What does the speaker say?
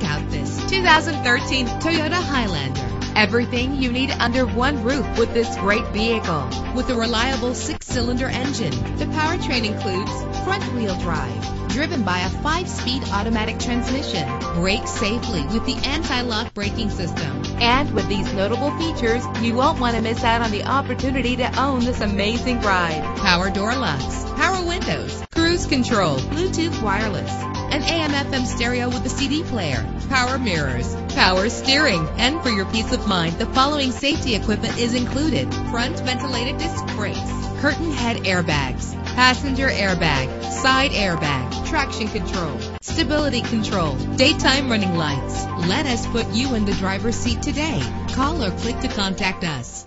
Check out this 2013 Toyota Highlander. Everything you need under one roof with this great vehicle. With a reliable 6-cylinder engine, the powertrain includes front-wheel drive, driven by a 5-speed automatic transmission. Brake safely with the anti-lock braking system. And with these notable features, you won't want to miss out on the opportunity to own this amazing ride. Power door locks, power windows, cruise control, Bluetooth wireless, an AM/FM stereo with a CD player, power mirrors, power steering, and for your peace of mind, the following safety equipment is included: front ventilated disc brakes, curtain head airbags, passenger airbag, side airbag, traction control, stability control, daytime running lights. Let us put you in the driver's seat today. Call or click to contact us.